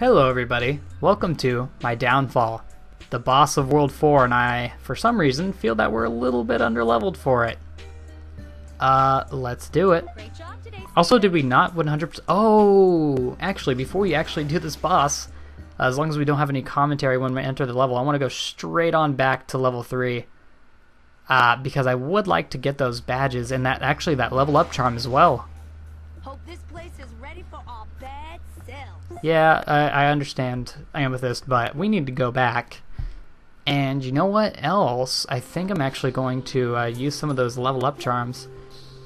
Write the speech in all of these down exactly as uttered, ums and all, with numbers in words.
Hello everybody, welcome to my downfall. The boss of World four and I, for some reason, feel that we're a little bit underleveled for it. Uh, let's do it. Also, did we not one hundred percent? Oh, actually, before we actually do this boss, uh, as long as we don't have any commentary when we enter the level, I want to go straight on back to level three. Uh, because I would like to get those badges and that actually that level up charm as well. Hope this place is ready for our bad selves. Yeah, I, I understand, Amethyst, but we need to go back. And you know what else? I think I'm actually going to uh, use some of those level up charms.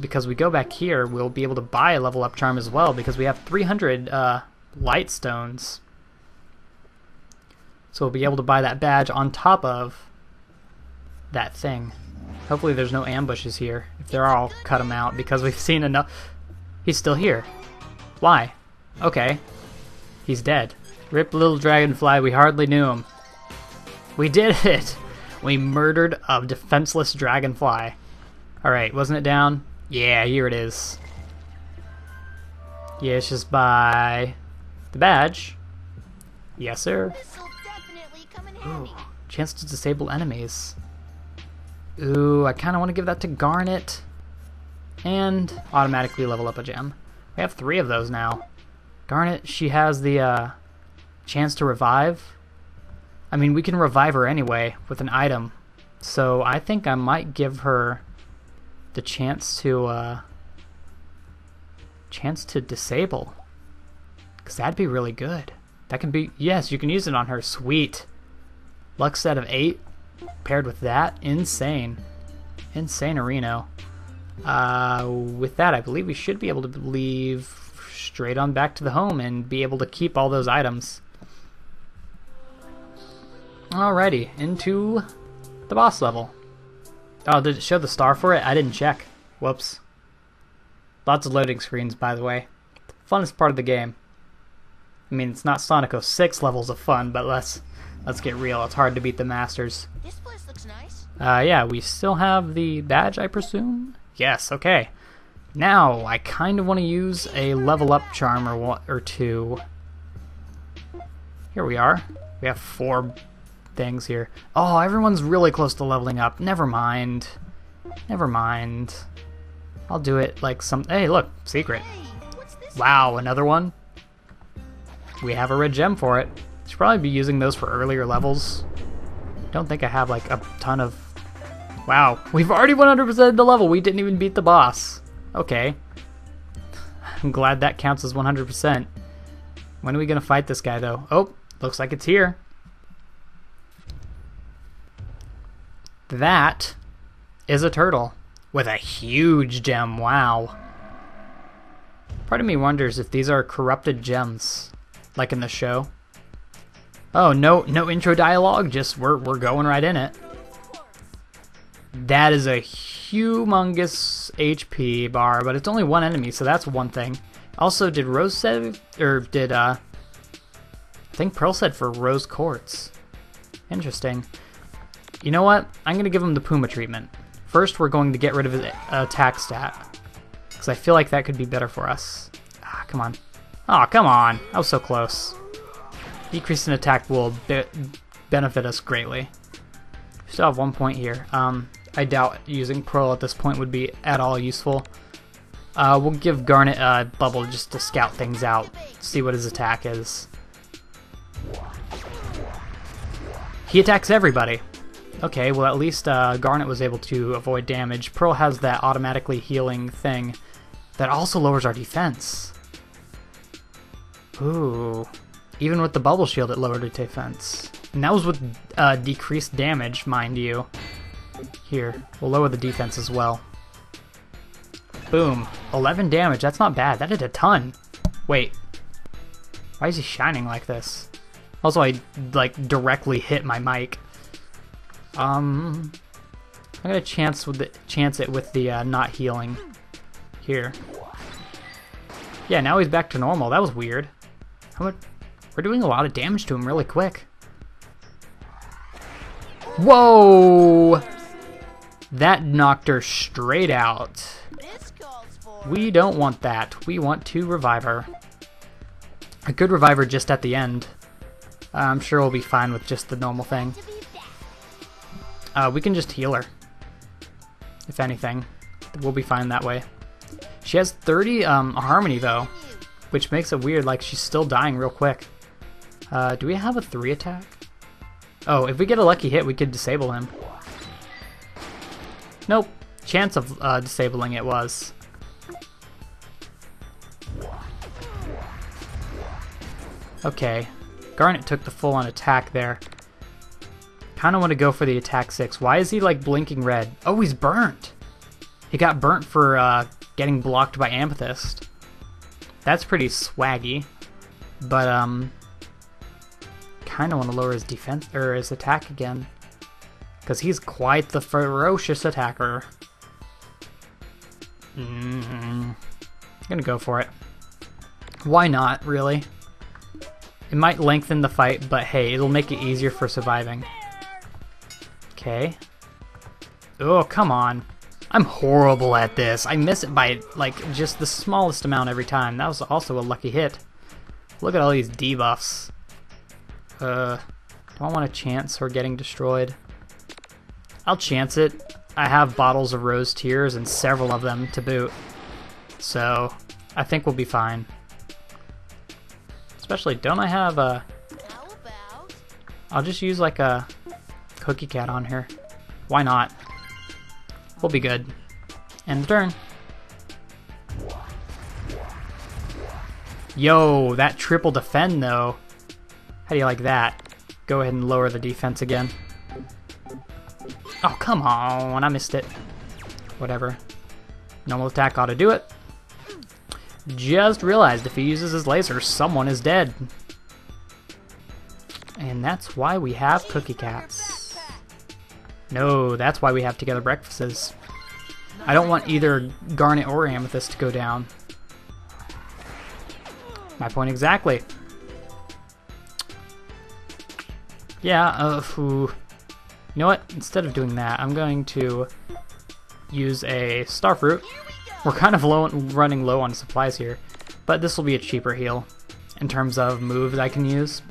Because we go back here, we'll be able to buy a level up charm as well, because we have three hundred uh, light stones. So we'll be able to buy that badge on top of that thing. Hopefully there's no ambushes here. If there are, I'll cut them out, because we've seen enough. He's still here. Why? Okay. He's dead. Rip little dragonfly, we hardly knew him. We did it! We murdered a defenseless dragonfly. Alright, wasn't it down? Yeah, here it is. Yeah, it's just by the badge. Yes, sir. Ooh, chance to disable enemies. Ooh, I kind of want to give that to Garnet. And automatically level up a gem. We have three of those now. Garnet, she has the uh, chance to revive. I mean, we can revive her anyway with an item. So I think I might give her the chance to uh, chance to disable. Because that'd be really good. That can be... Yes, you can use it on her. Sweet. Luck set of eight paired with that. Insane. Insane Areno. Uh, with that, I believe we should be able to leave straight on back to the home and be able to keep all those items. Alrighty, into the boss level. Oh, did it show the star for it? I didn't check. Whoops. Lots of loading screens, by the way. Funnest part of the game. I mean, it's not Sonic oh six levels of fun, but let's let's get real. It's hard to beat the masters. This place looks nice. Uh, yeah, we still have the badge, I presume. Yes, okay. Now, I kind of want to use a level up charm or, one, or two. Here we are. We have four things here. Oh, everyone's really close to leveling up. Never mind. Never mind. I'll do it like some... Hey, look. Secret. Wow, another one? We have a red gem for it. Should probably be using those for earlier levels. Don't think I have like a ton of... Wow, we've already one hundred percented the level. We didn't even beat the boss. Okay. I'm glad that counts as one hundred percent. When are we going to fight this guy, though? Oh, looks like it's here. That is a turtle with a huge gem. Wow. Part of me wonders if these are corrupted gems, like in the show. Oh, no no intro dialogue, just we're, we're going right in it. That is a humongous H P bar, but it's only one enemy, so that's one thing. Also, did Rose said, or did, uh, I think Pearl said for Rose Quartz. Interesting. You know what? I'm going to give him the Puma treatment. First, we're going to get rid of his attack stat, because I feel like that could be better for us. Ah, come on. Aw, oh, come on. I was so close. Decrease in attack will be benefit us greatly. We still have one point here. Um... I doubt using Pearl at this point would be at all useful. Uh, we'll give Garnet a bubble just to scout things out, see what his attack is. He attacks everybody! Okay, well at least uh, Garnet was able to avoid damage. Pearl has that automatically healing thing that also lowers our defense. Ooh. Even with the bubble shield it lowered our defense. And that was with uh, decreased damage, mind you. Here, we'll lower the defense as well. Boom. eleven damage, that's not bad. That did a ton. Wait. Why is he shining like this? Also, I, like, directly hit my mic. Um... I'm gonna chance, with the, chance it with the uh, not healing. Here. Yeah, now he's back to normal. That was weird. How much, we're doing a lot of damage to him really quick. Whoa! That knocked her straight out. We don't want that. We want to revive her. a good reviver just at the end. Uh, I'm sure we'll be fine with just the normal thing. Uh, we can just heal her. If anything, we'll be fine that way. She has thirty um, harmony though, which makes it weird. Like, she's still dying real quick. Uh, do we have a three attack? Oh, if we get a lucky hit, we could disable him. Nope. Chance of uh, disabling it was. Okay. Garnet took the full-on attack there. Kind of want to go for the attack six. Why is he, like, blinking red? Oh, he's burnt! He got burnt for uh, getting blocked by Amethyst. That's pretty swaggy. But, um... kind of want to lower his defense or his attack again, because he's quite the ferocious attacker. Mm-hmm. I'm gonna go for it. Why not, really? It might lengthen the fight, but hey, it'll make it easier for surviving. Okay. Oh, come on. I'm horrible at this. I miss it by, like, just the smallest amount every time. That was also a lucky hit. Look at all these debuffs. Uh, do I want to chance her getting destroyed? I'll chance it. I have bottles of rose tears and several of them to boot. So, I think we'll be fine. Especially, don't I have a... I'll just use like a Cookie Cat on her. Why not? We'll be good. End the turn. Yo, that triple defend though. How do you like that? Go ahead and lower the defense again. Oh, come on. I missed it. Whatever. Normal attack ought to do it. Just realized if he uses his laser, someone is dead. And that's why we have Cookie Cats. No, that's why we have Together Breakfasts. I don't want either Garnet or Amethyst to go down. My point exactly. Yeah, uh, ooh. You know what? Instead of doing that, I'm going to use a Starfruit. We're kind of low, running low on supplies here, but this will be a cheaper heal in terms of move that I can use.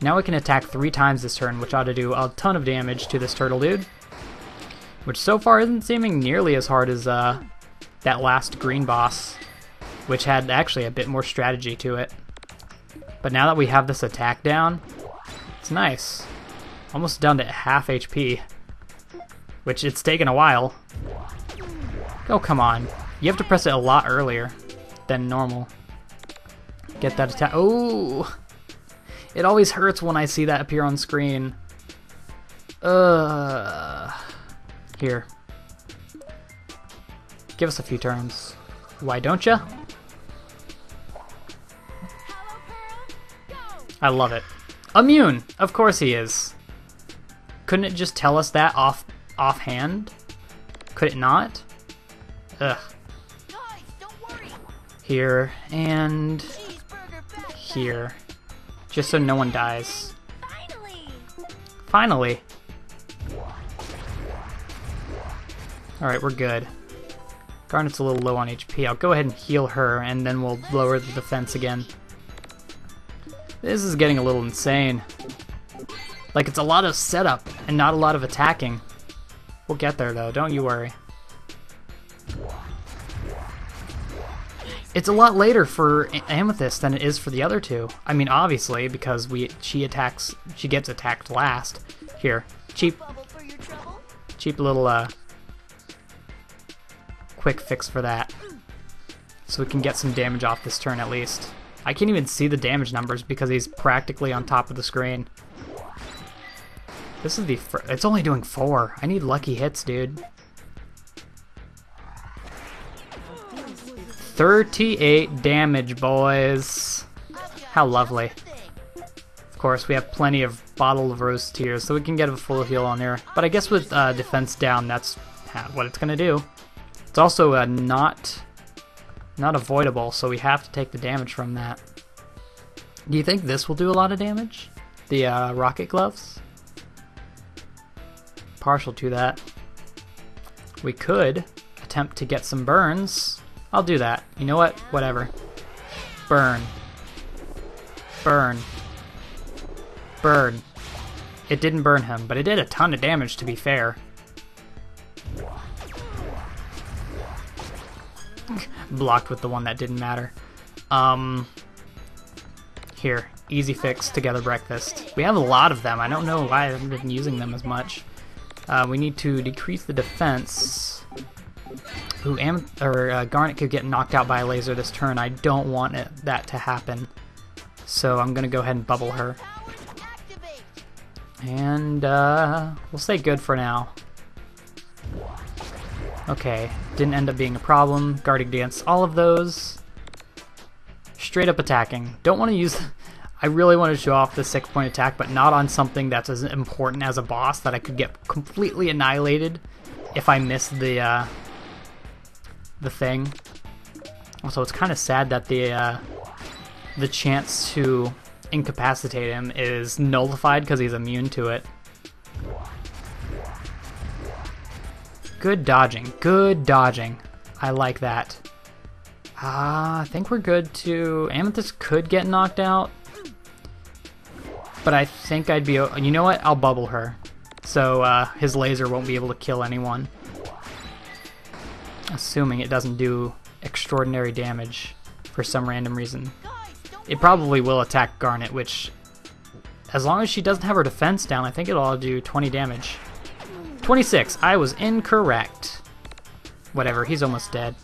Now we can attack three times this turn, which ought to do a ton of damage to this turtle dude, which so far isn't seeming nearly as hard as uh, that last green boss, which had actually a bit more strategy to it. But now that we have this attack down, nice. Almost down to half H P, which it's taken a while. Oh, come on. You have to press it a lot earlier than normal. Get that attack. Oh! It always hurts when I see that appear on screen. Uh, here. Give us a few turns. Why don't ya? I love it. Immune! Of course he is. Couldn't it just tell us that off offhand? Could it not? Ugh. Guys, don't worry. Here and here. Just so no one dies. Finally! Finally. Alright, we're good. Garnet's a little low on H P. I'll go ahead and heal her and then we'll lower the defense again. This is getting a little insane. Like, it's a lot of setup and not a lot of attacking. We'll get there though, don't you worry. It's a lot later for Amethyst than it is for the other two. I mean, obviously, because we she attacks she gets attacked last. Here, cheap cheap little uh quick fix for that. So we can get some damage off this turn at least. I can't even see the damage numbers because he's practically on top of the screen. This is the fir- it's only doing four. I need lucky hits, dude. thirty-eight damage, boys. How lovely. Of course, we have plenty of bottle of rose tears, so we can get a full heal on there. But I guess with uh, defense down, that's what it's gonna do. It's also uh, not... not avoidable, so we have to take the damage from that. Do you think this will do a lot of damage? The uh, Rocket Gloves? Partial to that. We could attempt to get some burns. I'll do that. You know what? Whatever. Burn. Burn. Burn. It didn't burn him, but it did a ton of damage, to be fair. Blocked with the one that didn't matter. Um, here, easy fix, together breakfast. We have a lot of them. I don't know why I haven't been using them as much. Uh, we need to decrease the defense. Ooh, Am or uh, Garnet could get knocked out by a laser this turn. I don't want it, that to happen. So I'm going to go ahead and bubble her. And uh, we'll say good for now. Okay, didn't end up being a problem. Guarding against all of those. Straight up attacking. Don't want to use... I really want to show off the six-point attack, but not on something that's as important as a boss that I could get completely annihilated if I miss the uh, the thing. Also, it's kind of sad that the uh, the chance to incapacitate him is nullified because he's immune to it. Good dodging. Good dodging. I like that. Ah, uh, I think we're good to... Amethyst could get knocked out. But I think I'd be... You know what? I'll bubble her. So uh, his laser won't be able to kill anyone. Assuming it doesn't do extraordinary damage for some random reason. It probably will attack Garnet, which... As long as she doesn't have her defense down, I think it'll all do twenty damage. twenty-six! I was incorrect. Whatever, he's almost dead.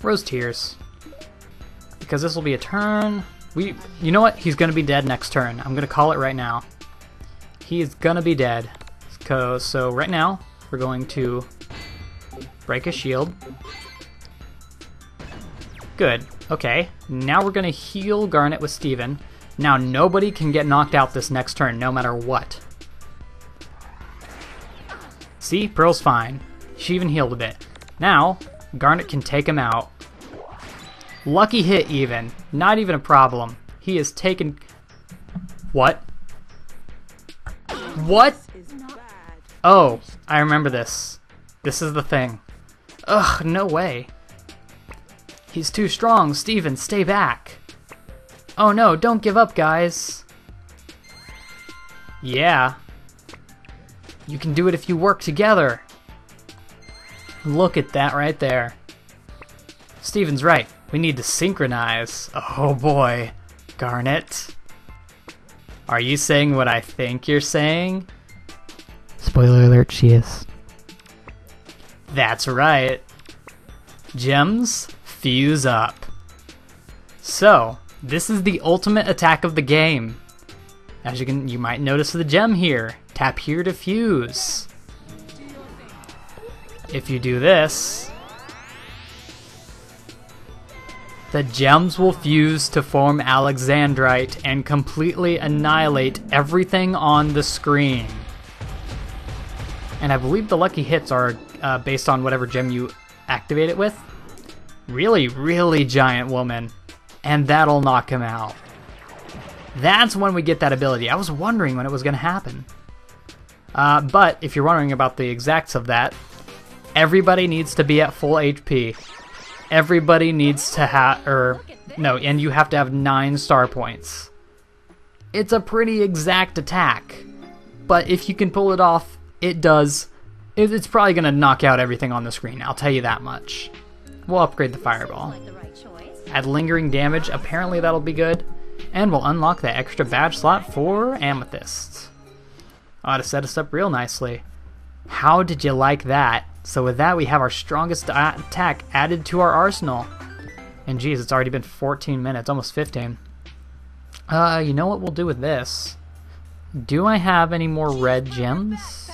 Rose Tears. Because this will be a turn... We, you know what? He's going to be dead next turn. I'm going to call it right now. He's going to be dead. So, so right now, we're going to break his shield. Good. Okay. Now we're going to heal Garnet with Steven. Now nobody can get knocked out this next turn, no matter what. See? Pearl's fine. She even healed a bit. Now, Garnet can take him out. Lucky hit even. Not even a problem. He is taken... What? What? Oh, I remember this. This is the thing. Ugh, no way. He's too strong. Steven, stay back. Oh no, don't give up, guys. Yeah. You can do it if you work together. Look at that right there. Steven's right. We need to synchronize. Oh boy. Garnet. Are you saying what I think you're saying? Spoiler alert, she is. That's right. Gems fuse up. So, this is the ultimate attack of the game. As you can, you might notice the gem here. Tap here to fuse. If you do this... The gems will fuse to form Alexandrite and completely annihilate everything on the screen. And I believe the lucky hits are uh, based on whatever gem you activate it with. Really, really giant woman. And that'll knock him out. That's when we get that ability. I was wondering when it was going to happen. Uh, but if you're wondering about the exacts of that, everybody needs to be at full H P. Everybody needs to have, or no, and you have to have nine star points. It's a pretty exact attack, but if you can pull it off, it does. It's probably going to knock out everything on the screen, I'll tell you that much. We'll upgrade the fireball. Add lingering damage, apparently that'll be good, and we'll unlock that extra badge slot for Amethyst. Ought to set us up real nicely. How did you like that? So with that, we have our strongest attack added to our arsenal. And geez, it's already been fourteen minutes, almost fifteen. Uh, you know what we'll do with this? Do I have any more red gems?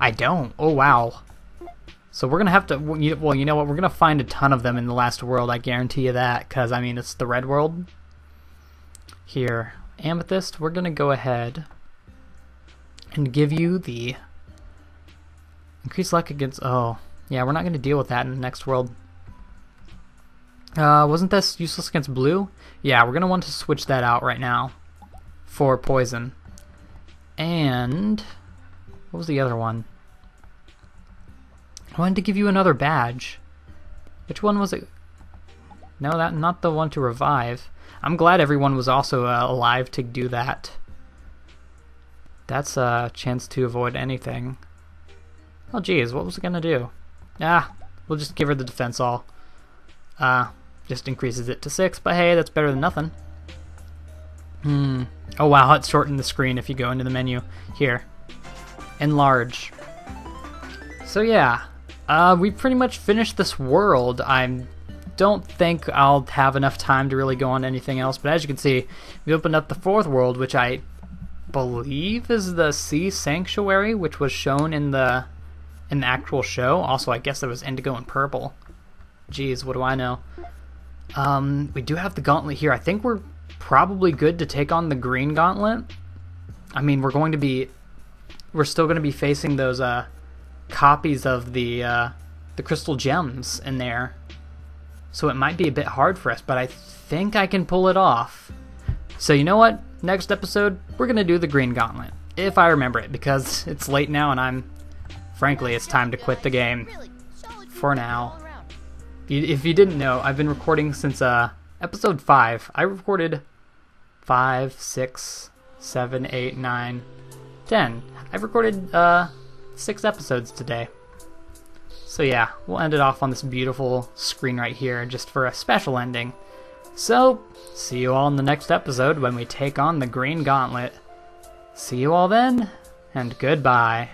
I don't. Oh, wow. So we're going to have to... Well, you know what? We're going to find a ton of them in the last world, I guarantee you that. Because, I mean, it's the red world. Here. Amethyst, we're going to go ahead and give you the... Increased luck against... Oh. Yeah, we're not going to deal with that in the next world. Uh, wasn't this useless against blue? Yeah, we're going to want to switch that out right now for poison. And... What was the other one? I wanted to give you another badge. Which one was it? No, that not the one to revive. I'm glad everyone was also uh, alive to do that. That's a chance to avoid anything. Oh geez, what was it gonna do? Ah, we'll just give her the defense all. Uh, just increases it to six, but hey, that's better than nothing. Hmm. Oh wow, it's shortened the screen if you go into the menu. Here. Enlarge. So yeah, uh, we pretty much finished this world. I don't think I'll have enough time to really go on anything else, but as you can see, we opened up the fourth world, which I believe is the Sea Sanctuary, which was shown in the in the actual show. Also, I guess there was indigo and purple. Jeez, what do I know? Um, we do have the gauntlet here. I think we're probably good to take on the Green Gauntlet. I mean, we're going to be... We're still going to be facing those uh, copies of the, uh, the crystal gems in there. So it might be a bit hard for us, but I think I can pull it off. So you know what? Next episode, we're going to do the Green Gauntlet. If I remember it, because it's late now and I'm... Frankly, it's time to quit the game. For now. If you didn't know, I've been recording since uh, episode five. I recorded five, six, seven, eight, nine, ten. I've recorded uh, six episodes today. So yeah, we'll end it off on this beautiful screen right here just for a special ending. So, see you all in the next episode when we take on the Green Gauntlet. See you all then, and goodbye.